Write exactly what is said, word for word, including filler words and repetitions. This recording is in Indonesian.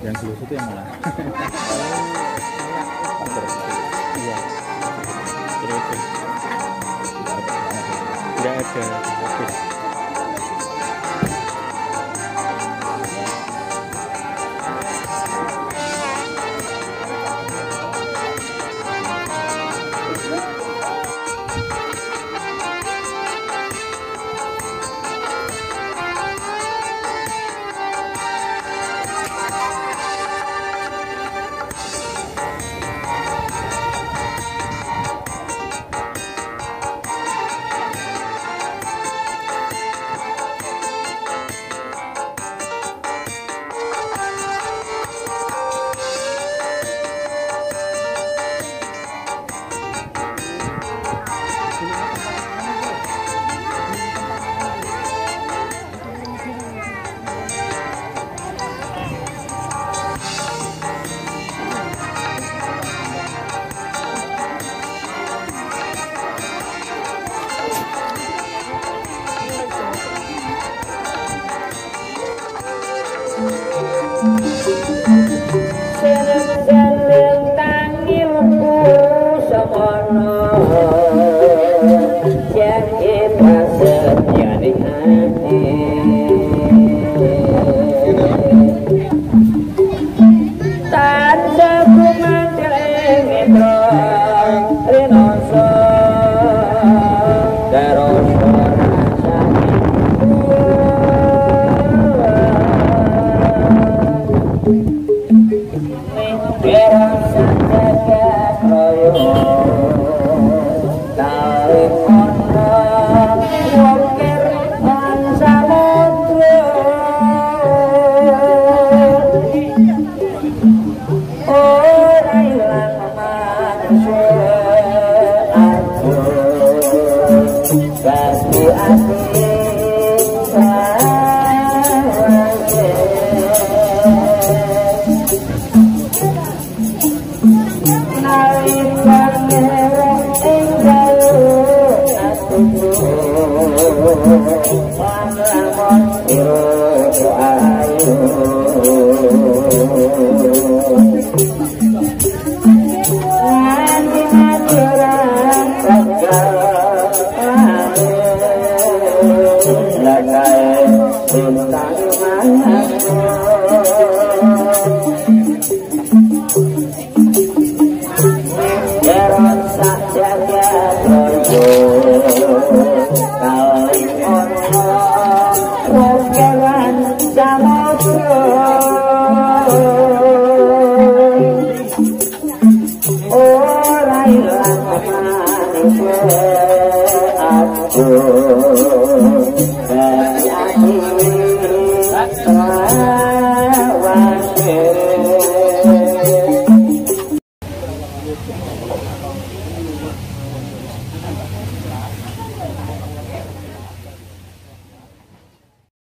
Yang seluruh itu yang mana? Iya. Terus. Tidak ada. Oke. Oh,